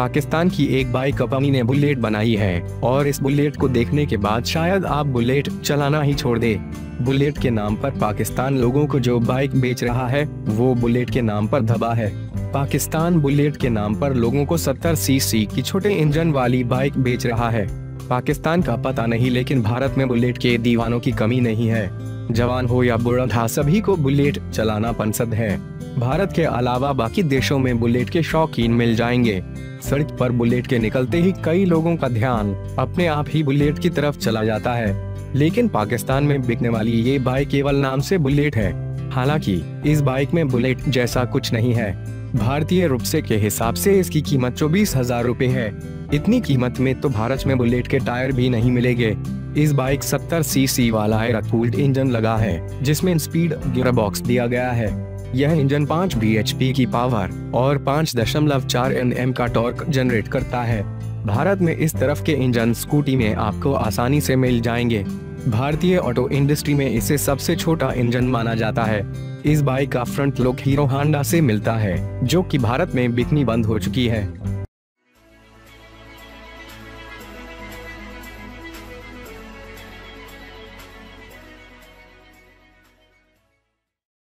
पाकिस्तान की एक bike company ने बुलेट बनाई है और इस बुलेट को देखने के बाद शायद आप बुलेट चलाना ही छोड़ दे। बुलेट के नाम पर पाकिस्तान लोगों को जो बाइक बेच रहा है वो बुलेट के नाम पर धब्बा है। पाकिस्तान बुलेट के नाम पर लोगों को 70 सीसी की छोटे इंजन वाली बाइक बेच रहा है। पाकिस्तान का पता नहीं, लेकिन भारत में बुलेट के दीवानों की कमी नहीं है। जवान हो या बूढ़ा, सभी को बुलेट चलाना पसंद है। भारत के अलावा बाकी देशों में बुलेट के शौकीन मिल जाएंगे। सड़क पर बुलेट के निकलते ही कई लोगों का ध्यान अपने आप ही बुलेट की तरफ चला जाता है, लेकिन पाकिस्तान में बिकने वाली ये बाइक केवल नाम से बुलेट है। हालांकि इस बाइक में बुलेट जैसा कुछ नहीं है। भारतीय रुपए के हिसाब से इसकी कीमत 24,000 रूपए है। इतनी कीमत में तो भारत में बुलेट के टायर भी नहीं मिलेंगे। इस बाइक 70 सीसी वाला एयर-कूल्ड इंजन लगा है, जिसमें स्पीड गियर बॉक्स दिया गया है। यह इंजन 5 bhp की पावर और 5.4 Nm का टॉर्क जनरेट करता है। भारत में इस तरफ के इंजन स्कूटी में आपको आसानी से मिल जाएंगे। भारतीय ऑटो इंडस्ट्री में इसे सबसे छोटा इंजन माना जाता है। इस बाइक का फ्रंट लुक हीरो होंडा से मिलता है, जो कि भारत में बिकनी बंद हो चुकी है।